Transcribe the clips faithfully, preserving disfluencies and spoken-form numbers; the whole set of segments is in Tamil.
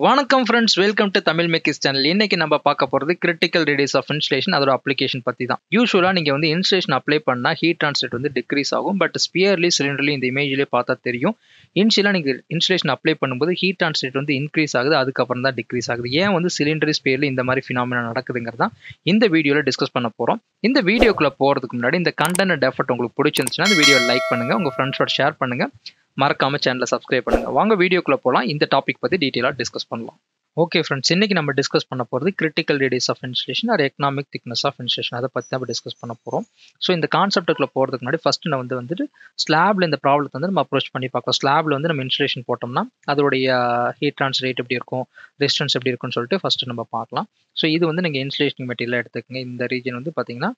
Vanakkam friends, welcome to Tamil Mechies channel. இன்னைக்கு நம்ம பார்க்க போறது critical radius of insulation அதோட application பத்தி தான். யூசுவலா நீங்க வந்து insulation அப்ளை பண்ணா heat transit வந்து decrease ஆகும். பட் spherically cylinderally இந்த இமேஜ்லயே பார்த்தா தெரியும். இன்ஷியலா நீங்க insulation அப்ளை பண்ணும்போது heat transit வந்து increase ஆகுது, அதுக்கு அப்புறம் தான் decrease ஆகுது. ஏன் வந்து cylinder spherically இந்த மாதிரி phenomena நடக்குதுங்கறத இந்த வீடியோல டிஸ்கஸ் பண்ண போறோம். இந்த வீடியோக்குள்ள போறதுக்கு முன்னாடி இந்த content and effort உங்களுக்கு பிடிச்சிருந்துச்சுனா இந்த வீடியோவை லைக் பண்ணுங்க, உங்க friends ஓட ஷேர் பண்ணுங்க. மறக்காம சேனலை சப்ஸ்கிரைப் பண்ணுங்க. வாங்க வீடியோக்குள்ள போலாம். இந்த டாபிக் பத்தி டீடைலா டிஸ்கஸ் பண்ணலாம். ஓகே ஃப்ரெண்ட்ஸ், இன்னைக்கு நம்ம டிஸ்கஸ் பண்ண போறது critical radius of insulation or economic thickness of insulation, அதை பத்தி நம்ம டிஸ்கஸ் பண்ண போறோம். ஸோ இந்த கான்செப்டுக்குள்ள போறதுக்கு முன்னாடி ஃபர்ஸ்ட் நான் வந்து வந்துட்டு ஸ்லாப்ல இந்த ப்ராப்ளத்தை வந்து நம்ம அப்ரோச் பண்ணி பார்க்கலாம். ஸ்லாப்ல வந்து நம்ம இன்சுலேஷன் போட்டோம்னா அதோடைய ஹீட் ட்ரான்ஸ் ரேட் எப்படி இருக்கும், ரெசிஸ்டன்ஸ் எப்படி இருக்கும்னு சொல்லிட்டு ஃபர்ஸ்ட் நம்ம பார்க்கலாம். ஸோ இது வந்து நீங்க இன்சுலேஷன் மெட்டீரியல் எடுத்துக்கங்க. இந்த ரீஜன் வந்து பாத்தீங்கன்னா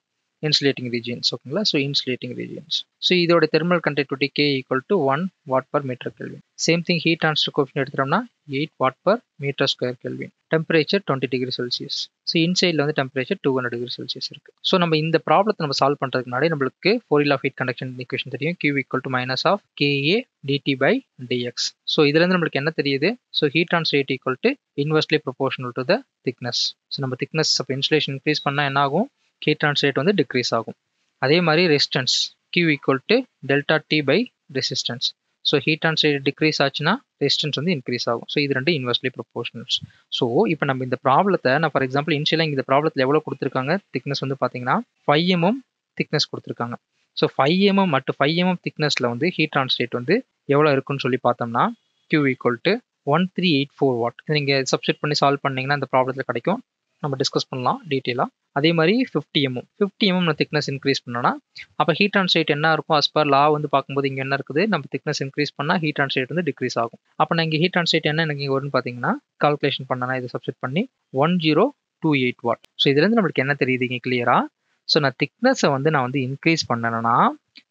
insulating regions, okayla. So insulating regions, so idoda thermal conductivity K equal to one watt per meter Kelvin. Same thing, heat transfer coefficient eduthramna eight watt per meter square Kelvin. Temperature twenty degree celsius. So inside la temperature two hundred degree celsius irukku. So nama indha problem la nama solve pandradhukku nadi namukku Fourier law of heat conduction equation theriyum, Q equal to minus of Ka dt by dx. So idhula irundhu namukku enna theriyudhu, so heat transfer rate equal to inversely proportional to the thickness. So nama thickness of insulation increase panna enna agum, heat transfer rate வந்து decrease ஆகும். அதே மாதிரி resistance Q equal to delta T by resistance. So heat transfer rate decrease ஆச்சுன்னா resistance வந்து increase ஆகும். So இது ரெண்டு inversely proportionals. So இப்போ நம்ம இந்த ப்ராப்ளத்தை நான் ஃபார் எக்ஸாம்பிள் இனிஷியலா இந்த ப்ராப்ளத்துல எவ்வளவு கொடுத்திருக்காங்க, திக்னஸ் வந்து பாத்தீங்கன்னா five millimeter திக்னஸ் கொடுத்திருக்காங்க. ஸோ five millimeter மற்றும் five millimeter திக்னஸ்ல வந்து ஹீட் ட்ரான்ஸ்ஃபர் ரேட் வந்து எவ்வளவு இருக்குன்னு சொல்லி பார்த்தோம்னா Q equal to one thousand three hundred eighty-four watt. நீங்க சப்ஸ்டிட் பண்ணி சால்வ் பண்ணீங்கன்னா அந்த ப்ராப்ளத்துல கிடைக்கும். நம்ம டிஸ்கஸ் பண்ணலாம் டீடைலா. அதே மாதிரி fifty millimeter ஃபிஃப்டி எம்எம் நம்ம திக்னஸ் இன்க்ரீஸ் பண்ணோம்னா அப்போ ஹீட் ட்ரான்ஸ்ஃபர் ரேட் என்ன இருக்கும், அஸ் பர் லா வந்து பார்க்கும்போது இங்கே என்ன இருக்குது, நம்ம திக்னஸ் இன்க்ரீஸ் பண்ணால் ஹீட் ட்ரான்ஸ்ஃபர் ரேட் வந்து டிக்ரீஸ் ஆகும். அப்போ நான் இங்கே ஹீட் ட்ரான்ஸ்ஃபர் ரேட் என்ன எனக்கு இங்கே வரும்னு பார்த்தீங்கன்னா கால்குலேஷன் பண்ணனா இதை சப்ஸ்டிட் பண்ணி one zero two eight watt. So இதுலேருந்து நம்மளுக்கு என்ன தெரியுது இங்கே கிளியரா, ஸோ நான் திக்னஸை வந்து நான் வந்து இன்க்ரீஸ் பண்ணணும்னா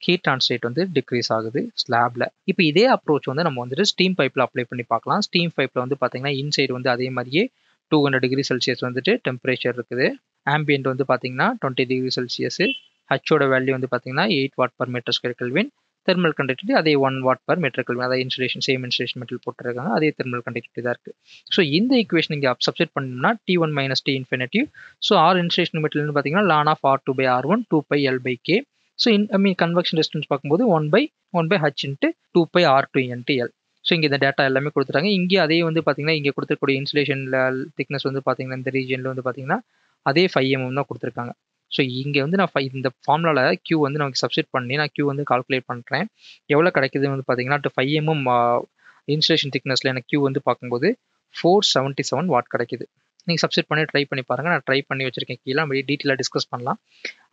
ஹீட் ட்ரான்ஸ்ஃபர் ரேட் வந்து டிக்ரீஸ் ஆகுது ஸ்லாப்ல. இப்போ இதே அப்ரோச் வந்து நம்ம வந்துட்டு ஸ்டீம் பைப்பில் அப்ளை பண்ணி பார்க்கலாம். ஸ்டீம் பைப்பில் வந்து பார்த்தீங்கன்னா இன்சைடு வந்து அதே மாதிரியே டூ ஹண்ட்ரட் டிகிரி செல்சியஸ் வந்துட்டு டெம்பரேச்சர் இருக்குது. ஆம்பியன்ட் வந்து பார்த்தீங்கன்னா twenty degree celsius. ஹச்சோட வேல்யூ வந்து பார்த்தீங்கன்னா eight watt per metre square kelvin. Thermal conductivity அதே one watt per metre kelvin. அதாவது இன்சுலேஷன் சேம் இன்சுலேஷன் மெட்டீரியல் போட்டுருக்காங்க, அதே தெர்மல் கண்டக்டிவிட்டி தான் இருக்குது. ஸோ இந்த ஈக்குவேஷன் இங்கே சப்ஸ்டிட் பண்ணோம்னா T one minus T infinitive. So R insulation மெட்டீரியல்னு பார்த்தீங்கன்னா ln of R two by R one two by L by K. So in I mean convection resistance பார்க்கும்போது one by one by H into two by R two into L. So இங்கே இந்த டேட்டா எல்லாமே கொடுத்துட்டாங்க. இங்கே அதே வந்து பார்த்தீங்கன்னா இங்கே கொடுத்துக்கூடிய இன்சுலேஷன்ல திக்னஸ் வந்து பார்த்தீங்கன்னா இந்த ரீஜனில் வந்து பார்த்தீங்கன்னா அதே ஃபைவ் எம்எம் தான் கொடுத்துருக்காங்க. ஸோ இங்கே வந்து நான் ஃபைவ் இந்த ஃபார்முலாவில் க்யூ வந்து நமக்கு சப்ஸ்டிட் பண்ணி நான் க்யூ வந்து கால்குலேட் பண்ணுறேன். எவ்வளோ கிடைக்குதுன்னு வந்து பார்த்தீங்கன்னா ஃபைவ் எம்எம் இன்சுலேஷன் திக்னஸில் எனக்கு க்யூ வந்து பார்க்கும்போது ஃபோர் செவன்ட்டி செவன் வாட் கிடைக்குது. நீங்கள் சப்ஸ்டிட் பண்ணி ட்ரை பண்ணி பாருங்கள். நான் ட்ரை பண்ணி வச்சுருக்கேன், கீழே நம்ம டீட்டெயிலாக டிஸ்கஸ் பண்ணலாம்.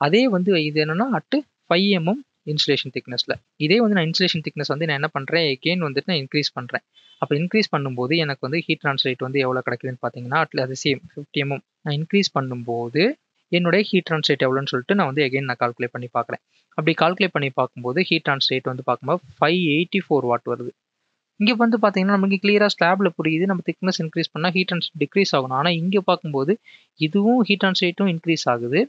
அதே வந்து இது என்னென்னா அட்டு ஃபைவ் எம்எம் இன்சுலேஷன் திக்னஸில் இதே வந்து நான் இன்சுலேஷன் திக்னஸ் வந்து நான் என்ன பண்ணுறேன் எகெயின் வந்துட்டு நான் இன்க்ரீஸ் பண்ணுறேன். அப்போ இன்க்ரீஸ் பண்ணும்போது எனக்கு வந்து ஹீட் ட்ரான்ஸ்ஃபர் ரேட் வந்து எவ்வளோ கிடைக்குதுன்னு பார்த்தீங்கன்னா அட்ல அது சேம் ஃபிஃப்டி எம்எம் நான் இன்க்ரீஸ் பண்ணும்போது என்னுடைய ஹீட் ட்ரான்ஸ்ஃபர் ரேட் எவ்வளோன்னு சொல்லிட்டு நான் வந்து எகெயின் நான் கால்குலேட் பண்ணி பார்க்குறேன். அப்படி கால்குலேட் பண்ணி பார்க்கும்போது ஹீட் ட்ரான்ஸ்ஃபர் ரேட் வந்து பார்க்கும்போது ஃபைவ் எயிட்டி ஃபோர் வாட் வருது. இங்கே வந்து பார்த்தீங்கன்னா நமக்கு கிளியராக ஸ்லாப்ல புரியுது நம்ம திக்னஸ் இன்க்ரீஸ் பண்ணால் ஹீட் ட்ரான்ஸ்ஃபர் டிக்ரீஸ் ஆகணும். ஆனால் இங்கே பார்க்கும்போது இதுவும் ஹீட் ட்ரான்ஸ்ஃபர் ரேட்டும் இன்க்ரீஸ் ஆகுது,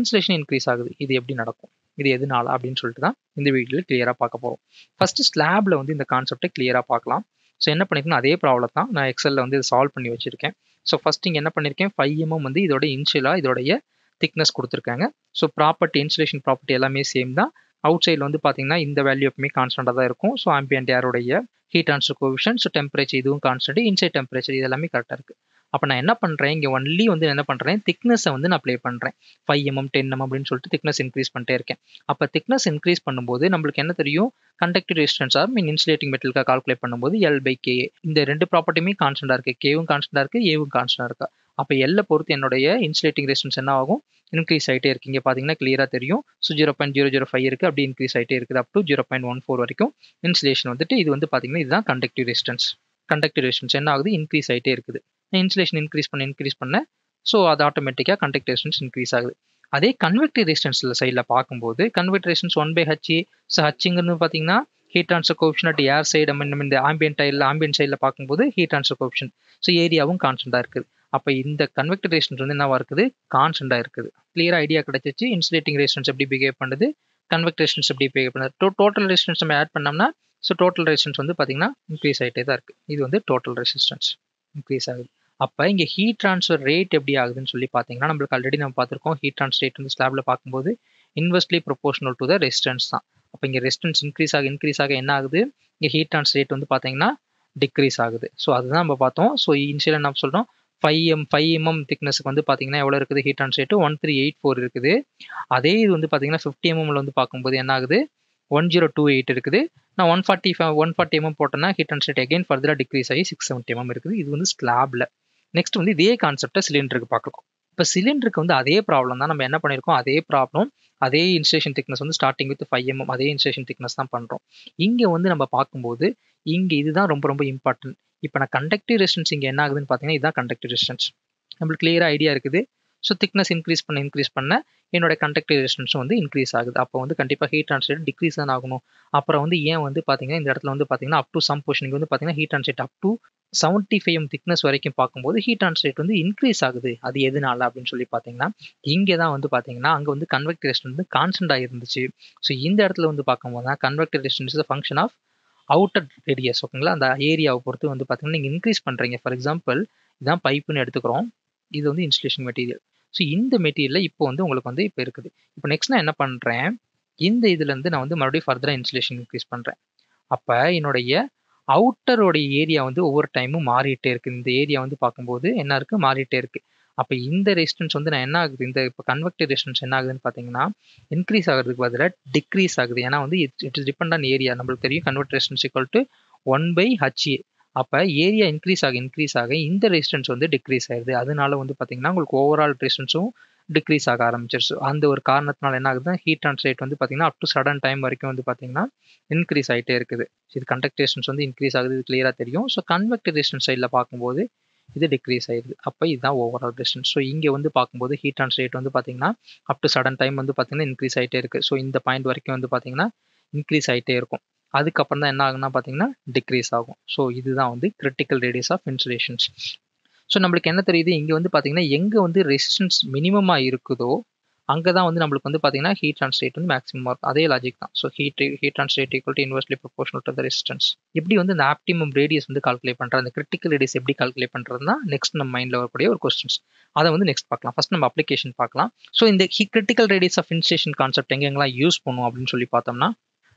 இன்சுலேஷன் இன்க்ரீஸ் ஆகுது. இது எப்படி நடக்கும், இது எதுனால அப்படின்னு சொல்லிட்டு தான் இந்த வீடியோவில் கிளியராக பார்க்க போகிறோம். ஃபர்ஸ்ட் ஸ்லாப்ல வந்து இந்த கான்செப்டை கிளியராக பார்க்கலாம். ஸோ என்ன பண்ணியிருக்கேன், அதே ப்ராப்ளம் தான் நான் எக்ஸலில் வந்து இது சால்வ் பண்ணி வச்சிருக்கேன். ஸோ ஃபர்ஸ்ட் இங்கே என்ன பண்ணியிருக்கேன், ஃபைவ் எம்எம் வந்து இதோட இன்ஷியலாக இதோடைய திக்னஸ் கொடுத்துருக்காங்க. ஸோ ப்ராப்பர்ட்டி இன்சுலேஷன் ப்ராப்பர்ட்டி எல்லாமே சேம் தான். அவுட் சைடில் வந்து பார்த்தீங்கன்னா இந்த வேல்யூ எப்பவுமே கான்ஸ்டண்டாக தான் இருக்கும். ஸோ ஆம்பியன்ட் ஏருடைய heat transfer coefficient, so temperature இதுவும் கான்ஸ்டன்ட், இன்சைட் டெம்பரேச்சர் இது எல்லாமே கரெக்டாக இருக்குது. அப்போ நான் என்ன பண்ணுறேன், இங்கே ஒன்லி வந்து என்ன பண்ணுறேன், திக்னஸை வந்து நான் அப்ளை பண்ணுறேன். ஃபைவ் எம்எம் டென் எம்எம் அப்படின்னு சொல்லிட்டு திக்னஸ் இன்க்ரீஸ் பண்ணிட்டே இருக்கேன். அப்போ திக்னஸ் இன்க்ரீஸ் பண்ணும்போது நம்மளுக்கு என்ன தெரியும், conductive resistance R mean insulating மெட்டீரியலுக்காக கால்குலேட் பண்ணும்போது எல் பை கே. இந்த ரெண்டு ப்ராப்பர்ட்டியுமே கான்ஸ்டண்டாக இருக்குது, கேவும் கான்ஸ்டண்டாக இருக்குது, ஏவும் கான்ஸ்டண்டாக இருக்குது. அப்போ எல்லை பொறுத்து என்னுடைய இன்சுலேட்டிங் ரெசிஸ்டன்ஸ் என்ன ஆகும், இன்க்ரீஸ் ஆகிட்டே இருக்குது. இங்கே பார்த்தீங்கன்னா கிளியராக தெரியும். So zero point zero zero five இருக்குது, அப்படி இன்க்ரீஸ் ஆகிட்டே இருக்குது up to zero point one four வரைக்கும் இன்சுலேஷன் வந்துட்டு இது வந்து பார்த்தீங்கன்னா இதுதான் கண்டக்டிவ் ரெசிஸ்டன்ஸ். கண்டக்டிவ் ரெசிஸ்டன்ஸ் என்ன ஆகுது, இன்க்ரீஸ் ஆகிட்டே இருக்குது. இன்சுலேஷன் இன்க்ரீஸ் பண்ண இன்க்ரீஸ் பண்ண ஸோ அது ஆட்டோமேட்டிக்காக கண்டக்டிவ் ரெசிஸ்டன்ஸ் இன்க்ரீஸ் ஆகுது. அதே கன்வெக்டிவ் ரெசிஸ்டன்ஸ்ல சைடில் பார்க்கும்போது convective resistance one by H. So ஹச்சிங்கிறது பார்த்தீங்கன்னா heat transfer coefficient air side நம்ம இந்த ஆம்பியன்ட் சைடில் ஆம்பியன்ட் சைடில் பார்க்கும்போது ஹீட் ட்ரான்ஸ்ஃபர் கோஎஃபிஷியன்ட் ஸோ ஏரியாவும் கான்ஸ்டண்டாக இருக்குது. அப்போ இந்த கன்வெக்டிவ் ரெசிஸ்டன்ஸ் வந்து என்னவா இருக்குது, கான்ஸ்டண்டாக இருக்குது. கிளியராக ஐடியா கிடைச்சிச்சு இன்சுலேட்டிங் ரெசிஸ்டன்ஸ் எப்படி பிஹேவ் பண்ணுது, கன்வெக்டிவ் ரெசிஸ்டன்ஸ் எப்படி பிஹேவ் பண்ணுது. டோ டோட்டல் ரெசிஸ்டன்ஸ் நம்ம ஆட் பண்ணோம்னா ஸோ டோட்டல் ரெசிஸ்டன்ஸ் வந்து பார்த்தீங்கன்னா இன்க்ரீஸ் ஆகிட்டே தான் இருக்குது. இது வந்து டோட்டல் ரெசிஸ்டன்ஸ். increase ஆகுது. அப்போ இங்கே ஹீட் ட்ரான்ஸ்ஃபர் ரேட் எப்படி ஆகுதுன்னு சொல்லி பார்த்தீங்கன்னா, நம்மளுக்கு ஆல்ரெடி நம்ம பார்த்துருக்கோம் ஹீட் ட்ரான்ஸ்ஃபர் ரேட் வந்து ஸ்லாப்ல பார்க்கும்போது inversely proportional to the resistance தான். அப்போ இங்கே ரெசிஸ்டன்ஸ் இன்க்ரீஸ் ஆக இன்க்ரீஸ் ஆக என்ன ஆகுது, இங்கே ஹீட் ட்ரான்ஸ்ஃபர் ரேட் வந்து பார்த்தீங்கன்னா டிக்ரீஸ் ஆகுது. ஸோ அதுதான் நம்ம பார்த்தோம். ஸோ இனிஷியலாக நம்ம சொல்கிறோம் ஃபைவ் எம் ஃபைவ் எம்எம் திக்னஸுக்கு வந்து பார்த்தீங்கன்னா எவ்வளோ இருக்குது heat transfer rate one three eight four இருக்குது. அதே இது வந்து பார்த்தீங்கன்னா ஃபிஃப்டி எம்எம்ல வந்து பார்க்கும்போது என்ன ஆகுது, ஒன் ஜீரோ டூ எயிட் இருக்குது. நான் one forty five one forty mm போட்டேன்னா ஹீட் ட்ரான்ஸ்ஃபர் ரேட் அகைன் ஃபர்தராக டிக்ரீஸ் ஆகி சிக்ஸ் செவன்ட்டி எம்எம் இருக்குது. இது வந்து ஸ்லாப்ல. நெக்ஸ்ட் வந்து இதே கான்செப்டை சிலிண்டருக்கு பார்க்கலாம். இப்போ சிலிண்டருக்கு வந்து அதே ப்ராப்ளம் தான். நம்ம என்ன பண்ணியிருக்கோம், அதே ப்ராப்ளம் அதே இன்சுலேஷன் திக்னஸ் வந்து ஸ்டார்டிங் வித் ஃபைவ் எம்எம் அதே இன்சுலேஷன் திக்னஸ் தான் பண்ணுறோம். இங்கே வந்து நம்ம பார்க்கும்போது இங்கே இதுதான் ரொம்ப ரொம்ப இம்பார்ட்டன்ட். இப்போ நான் கண்டக்டிவ் ரெசிஸ்டன்ஸ் இங்கே என்ன ஆகுதுன்னு பார்த்தீங்கன்னா, இதுதான் கண்டக்டிவ் ரெசிஸ்டன்ஸ். நம்மளுக்கு கிளியராக ஐடியா இருக்குது. ஸோ திக்னஸ் இன்க்ரீஸ் பண்ண இன்க்ரீஸ் பண்ண என்னோட கண்டக்டிவ் ரெசிஸ்டன்ஸும் வந்து இன்க்ரீஸ் ஆகுது. அப்போ வந்து கண்டிப்பாக ஹீட் ட்ரான்ஸ்ஃபர் டிக்ரீஸ் தான் ஆகணும். அப்புறம் வந்து ஏன் வந்து பார்த்தீங்கன்னா இந்த இடத்துல வந்து பார்த்தீங்கன்னா அப் டு சம் போர்ஷன் வந்து பார்த்தீங்கன்னா heat transfer up to seventy five M thickness வரைக்கும் பார்க்கும்போது ஹீட் ட்ரான்ஸ்ஃபர் ரேட் வந்து இன்க்ரீஸ் ஆகுது. அது எதுனால அப்படின்னு சொல்லி பார்த்தீங்கன்னா, இங்கே தான் வந்து பார்த்தீங்கன்னா அங்கே வந்து கன்வெக்டிவ் ரெசிஸ்டன்ஸ் வந்து கான்ஸ்டன்ட் ஆகிருந்துச்சு. ஸோ இந்த இடத்துல வந்து பார்க்கும்போது தான் convective resistance is function of outer radius. ஓகேங்களா, அந்த ஏரியாவை பொறுத்து வந்து பார்த்தீங்கன்னா நீங்கள் இன்க்ரீஸ் பண்ணுறீங்க. ஃபார் எக்ஸாம்பிள் இதான் பைப்புன்னு எடுத்துக்கிறோம், இது வந்து இன்சுலேஷன் மெட்டீரியல். ஸோ இந்த மெட்டீரியலில் இப்போ வந்து உங்களுக்கு வந்து இப்போ இருக்குது. இப்போ நெக்ஸ்ட் நான் என்ன பண்ணுறேன், இந்த இதுலேருந்து நான் வந்து மறுபடியும் ஃபர்தராக இன்சுலேஷன் இன்க்ரீஸ் பண்ணுறேன். அப்போ என்னுடைய அவுட்டரோடைய ஏரியா வந்து ஒவ்வொரு டைமும் மாறிட்டே இருக்குது. இந்த ஏரியா வந்து பார்க்கும்போது என்ன இருக்குது, மாறிட்டே இருக்குது. அப்போ இந்த ரெசிஸ்டன்ஸ் வந்து நான் என்ன ஆகுது, இந்த இப்போ கன்வெக்டிவ் ரெசிஸ்டன்ஸ் என்ன ஆகுதுன்னு பார்த்தீங்கன்னா இன்க்ரீஸ் ஆகிறதுக்கு பதிலாக டிக்ரீஸ் ஆகுது. ஏன்னா வந்து it's it's depend on area. நம்மளுக்கு தெரியும் convect resistance equal to one by H A. அப்போ ஏரியா இன்க்ரீஸ் ஆக இன்க்ரீஸ் ஆக இந்த ரெசிஸ்டன்ஸ் வந்து டிக்ரீஸ் ஆகிடுது. அதனால வந்து பார்த்தீங்கன்னா உங்களுக்கு ஓவரால் ரெசிஸ்டன்ஸும் டிக்ரீஸ் ஆக ஆரம்பிச்சிருச்சு. அந்த ஒரு காரணத்தினால என்ன ஆகுதுன்னா ஹீட் ட்ரான்ஸ்ஃபர் ரேட் வந்து பார்த்தீங்கன்னா அப் டு சடன் டைம் வரைக்கும் வந்து பார்த்தீங்கன்னா இன்க்ரீஸ் ஆகிட்டே இருக்குது. இது கண்டக்டிவ் ரெசிஸ்டன்ஸ் வந்து இன்க்ரீஸ் ஆகுது, இது கிளியராக தெரியும். ஸோ கன்வெக்டிவ் ரெசிஸ்டன்ஸ் சைடில் பார்க்கும்போது இது டிக்ரீஸ் ஆயிடுது. அப்போ இதுதான் ஓவரால் ரெசிஸ்டன்ஸ். ஸோ இங்கே வந்து பார்க்கும்போது ஹீட் ட்ரான்ஸ்ஃபர் ரேட் வந்து பார்த்தீங்கன்னா அப் டு சடன் டைம் வந்து பார்த்தீங்கன்னா இன்க்ரீஸ் ஆகிட்டே இருக்குது. ஸோ இந்த பாயிண்ட் வரைக்கும் வந்து பார்த்தீங்கன்னா இன்க்ரீஸ் ஆகிட்டே இருக்கும். அதுக்கப்புறம் தான் என்ன ஆகுன்னா பார்த்தீங்கன்னா டிக்ரீஸ் ஆகும். ஸோ இதுதான் வந்து critical radius of insulations. So நம்மளுக்கு என்ன தெரியுது, இங்கே வந்து பார்த்தீங்கன்னா எங்கே வந்து ரெசிஸ்டன்ஸ் மினிமமாக இருக்குதோ அங்கே தான் வந்து நம்மளுக்கு வந்து பார்த்தீங்கன்னா ஹீட் ட்ரான்ஸ்ஃபர் ரேட் வந்து மேக்ஸிமமாக இருக்கும். அதே லாஜிக் தான். So heat heat transfer rate equal to inversely proportional to the resistance. எப்படி வந்து இந்த ஆப்டிமம் ரேடியஸ் வந்து கால்குலேட் பண்ணுறது, அந்த கிரிட்டிக்கல் ரேடியஸ் எப்படி கால்குலேட் பண்ணுறதுனா நெக்ஸ்ட் நம்ம மைண்டில் வரக்கூடிய ஒரு கொஸ்டின்ஸ், அதை வந்து நெக்ஸ்ட் பார்க்கலாம். ஃபர்ஸ்ட் நம்ம அப்ளிகேஷன் பார்க்கலாம். ஸோ இந்த critical radius of insulation concept எங்கெங்கெல்லாம் யூஸ் பண்ணுவோம் அப்படின்னு சொல்லி பார்த்தோம்னா,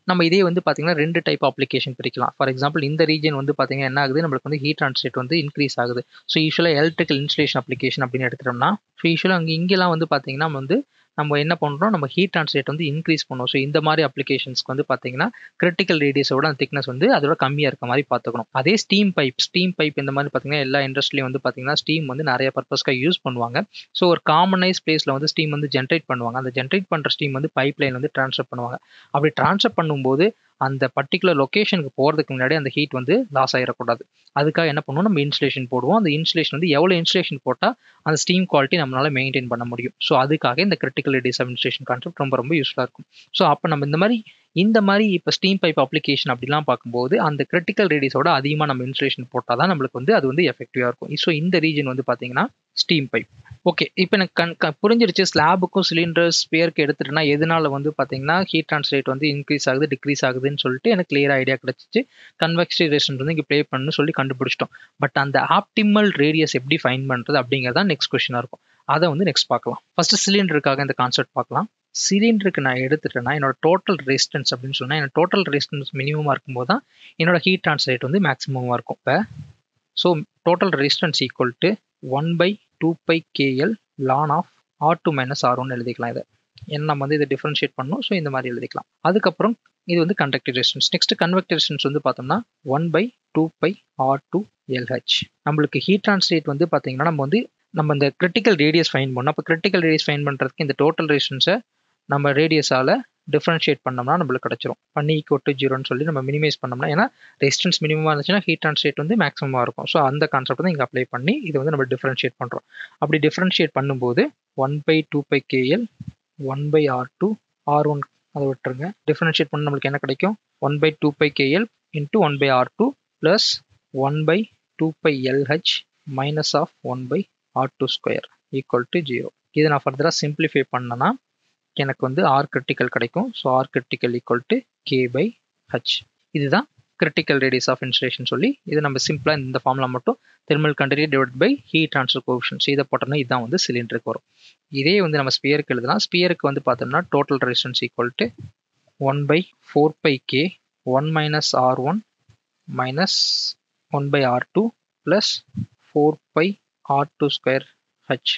நம்ம இதே வந்து பார்த்தீங்கன்னா ரெண்டு டைப் அப்ளிகேஷன் பிரிக்கலாம். ஃபார் எக்ஸாம்பிள் இந்த ரீஜன் வந்து பார்த்தீங்கன்னா என்ன ஆகுது, நம்மளுக்கு வந்து ஹீட் ட்ரான்ஸ்ஃபர் ரேட் வந்து இன்க்ரீஸ் ஆகுது. ஸோ யூஸ்வலாக எலக்ட்ரிக்கல் இன்சுலேஷன் அப்ளிகேஷன் அப்படின்னு எடுத்துட்டோம்னா, ஸோ யூஸ்வலாக அங்கே இங்கெல்லாம் வந்து பார்த்தீங்கன்னா வந்து நம்ம என்ன பண்ணுறோம், நம்ம ஹீட் ட்ரான்ஸ்ஃபர் ரேட் வந்து இன்க்ரீஸ் பண்ணுவோம். ஸோ இந்த மாதிரி அப்ளிகேஷன்ஸ்க்கு வந்து பார்த்தீங்கன்னா கிரிட்டிக்கல் ரேடியஸோட அந்த திக்னஸ் வந்து அதோட கம்மியாக இருக்க மாதிரி பார்த்துக்கணும். அதே ஸ்டீம் பைப் ஸ்டீம் பைப் இந்த மாதிரி பார்த்தீங்கன்னா எல்லா இண்டஸ்ட்ரியிலையும் வந்து பார்த்தீங்கன்னா ஸ்டீம் வந்து நிறைய பர்பஸ்க்காக யூஸ் பண்ணுவாங்க. ஸோ ஒரு காமனைஸ் பிளேஸில் வந்து ஸ்டீம் வந்து ஜென்ரேட் பண்ணுவாங்க. அந்த ஜென்ரேட் பண்ணுற ஸ்டீம் வந்து பைப் லைன் வந்து ட்ரான்ஸ்ஃபர் பண்ணுவாங்க. அப்படி ட்ரான்ஸ்ஃபர் பண்ணும்போது அந்த பர்டிகுலர் லொக்கேஷனுக்கு போகிறதுக்கு முன்னாடி அந்த ஹீட் வந்து லாஸ் ஆகிடக்கூடாது. அதுக்காக என்ன பண்ணுவோம், நம்ம இன்சுலேஷன் போடுவோம். அந்த இன்சுலேஷன் வந்து எவ்வளோ இன்சுலேஷன் போட்டால் அந்த ஸ்டீம் குவாலிட்டி நம்மளால மெயின்டைன் பண்ண முடியும். ஸோ அதுக்காக இந்த critical radius of insulation concept ரொம்ப ரொம்ப யூஸ்ஃபுல்லாக இருக்கும். ஸோ அப்போ நம்ம இந்த மாதிரி இந்த மாதிரி இப்போ ஸ்டீம் பைப் அப்ளிகேஷன் அப்படிலாம் பார்க்கும்போது அந்த கிரிட்டிக்கல் ரேடியஸோட அதிகமாக நம்ம இன்சுலேஷன் போட்டால் தான் நம்மளுக்கு வந்து அது வந்து எஃபெக்டிவாக இருக்கும். ஸோ இந்த ரீஜன் வந்து பார்த்தீங்கன்னா ஸ்டீம் பைப். ஓகே, இப்போ எனக்கு கண் க புரிஞ்சிருச்சு ஸ்லாபுக்கும் சிலிண்டர்ஸ் ஸ்பியருக்கு எடுத்துட்டுனா எதனால வந்து பார்த்தீங்கன்னா ஹீட் ட்ரான்ஸ்ஃபர் ரேட் வந்து இன்க்ரீஸ் ஆகுது டிக்ரீஸ் ஆகுதுன்னு சொல்லிட்டு எனக்கு கிளியராக ஐடியா கிடச்சிச்சு. கன்வெக்டிவ் ரெசிஸ்டன்ஸ் வந்து இங்கே ப்ளே பண்ணணும்னு சொல்லி கண்டுபிடிச்சிட்டோம். பட் அந்த ஆப்டிமல் ரேடியஸ் எப்படி ஃபைண்ட் பண்ணுறது அப்படிங்கிறதா நெக்ஸ்ட் கொஸ்டினாக இருக்கும். அதை வந்து நெக்ஸ்ட் பார்க்கலாம். ஃபர்ஸ்ட் சிலிண்டருக்காக இந்த கான்செப்ட் பார்க்கலாம். சிலிண்டருக்கு நான் எடுத்துட்டேன்னா என்னோட டோட்டல் ரெசிஸ்டன்ஸ் அப்படின்னு சொன்னால் என்னோட டோட்டல் ரெசிஸ்டன்ஸ் மினிமமாக இருக்கும்போது தான் என்னோட ஹீட் ட்ரான்ஸ்ஃபர் ரேட் வந்து மேக்ஸிமமாக இருக்கும். இப்போ so total resistance equal to one by two by KL ln of R two minus R ஒன்னு எழுதிக்கலாம். இதை ஏன்னா நம்ம வந்து இதை டிஃபரன்ஷியேட் பண்ணணும். ஸோ இந்த மாதிரி எழுதிக்கலாம். அதுக்கப்புறம் இது வந்து conductive resistance. Next convective resistance வந்து பார்த்தோம்னா one by two by R two LH. நம்மளுக்கு ஹீட் ட்ரான்ஸ்ஃபர் ரேட் வந்து பார்த்தீங்கன்னா நம்ம வந்து நம்ம இந்த கிரிட்டிக்கல் ரேடியஸ் ஃபைண்ட் பண்ணணும். அப்போ கிரிட்டிக்கல் ரேடியஸ் ஃபைண்ட் பண்ணுறதுக்கு இந்த டோட்டல் ரெசிஸ்டன்ஸை நம்ம ரேடியஸால் டிஃப்ரென்ஷியேட் பண்ணோம்னா நம்மளுக்கு கிடச்சிரும். பண்ணி ஈக்குவட்டு ஜீரோன்னு சொல்லி நம்ம மினிமைஸ் பண்ணோம்னா, ஏன்னா ரெசிஸ்டன்ஸ் மினிமமாக இருந்துச்சுன்னா ஹீட் ட்ரான்ஸ்ஃபர் ரேட் வந்து மேக்ஸிமமாக இருக்கும். ஸோ அந்த கான்செப்ட் தான் இங்கே அப்ளை பண்ணி இது வந்து நம்ம டிஃப்ரென்ஷியேட் பண்ணுறோம். அப்படி டிஃப்ரென்ஷியேட் பண்ணும்போது one by two by KL one by R two R one அதை விட்டுருங்க. டிஃப்ரென்ஷியேட் பண்ண நம்மளுக்கு என்ன கிடைக்கும், one by two by KL into one by R two plus one by two by LH minus of one by R two square equal to zero. இதை நான் ஃபர்தராக சிம்பிளிஃபை பண்ணேன்னா எனக்கு வந்து ஆர் கிரிட்டிக்கல் கிடைக்கும். So R critical equal to K by H. இதுதான் critical radius of insulation சொல்லி இது நம்ம சிம்பிளா இந்த ஃபார்முலா மட்டும் thermal conductivity divided by heat transfer coefficient இத போட்டோம்னா இதான் வந்து சிலிண்டருக்கு வரும். இதே வந்து நம்ம ஸ்பியருக்கு எழுதலாம். ஸ்பியருக்கு வந்து பார்த்தோம்னா total resistance equal to one by four pi k one minus r one minus one by r two plus four pi r two square h.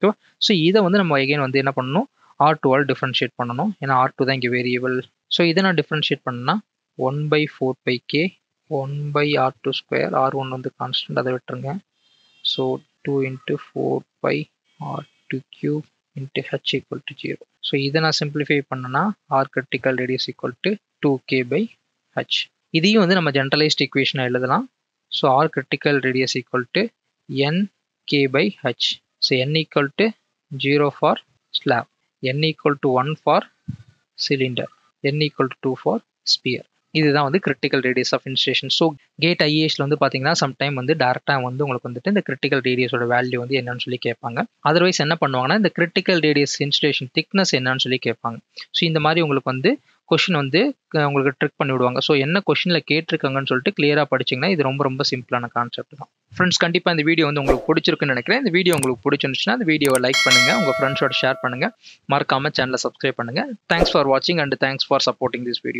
ஓகேவா? சோ இத வந்து நம்ம again வந்து என்ன பண்ணனும் r two ஆல் டிஃபரன்ஷியேட் பண்ணனும். ஏனா r two தான் இங்க வேரியபிள். சோ இத நான் டிஃபரன்ஷியேட் பண்ணனா one by four pi k one by r two square r one வந்து கான்ஸ்டன்ட் அத விட்டுருங்க. So two into four pi r two cube into h equal to zero. So இத நான் simplify பண்ணனா r critical radius equal to two k by h. இதையும் வந்து நம்ம generalized equation எழுதலாம். So r critical radius equal to n k by h. So n equal to zero for slab, n equal to one for cylinder, n equal to two for sphere. இதுதான் வந்து critical radius of insulation. So gate I A Hல வந்து பாத்தீங்கன்னா sometime வந்து டைரக்டா வந்து உங்களுக்கு வந்துட்டு இந்த critical radius ஓட வேல்யூ வந்து என்னன்னு சொல்லி கேட்பாங்க. அதர்வைஸ் என்ன பண்ணுவாங்கன்னா இந்த critical radius insulation thickness என்னன்னு சொல்லி கேட்பாங்க. சோ இந்த மாதிரி உங்களுக்கு வந்து क्वेश्चन வந்து உங்களுக்கு ட்ரிக் பண்ணி விடுவாங்க. சோ என்ன क्वेश्चनல கேட்டிருக்காங்கன்னு சொல்லிட்டு கிளியரா படிச்சீங்கன்னா இது ரொம்ப ரொம்ப சிம்பிளான கான்செப்ட் தான். ஃப்ரெண்ட்ஸ் கண்டிப்பா இந்த வீடியோ வந்து உங்களுக்கு பிடிச்சிருக்குன்னு நினைக்கிறேன். இந்த வீடியோ உங்களுக்கு பிடிச்சிருந்துச்சுனா இந்த வீடியோவை லைக் பண்ணுங்க, உங்க ஃப்ரெண்ட்ஸோட ஷேர் பண்ணுங்க, மறக்காம சேனலை சப்ஸ்கிரைப் பண்ணுங்க. Thanks for watching and thanks for supporting this video.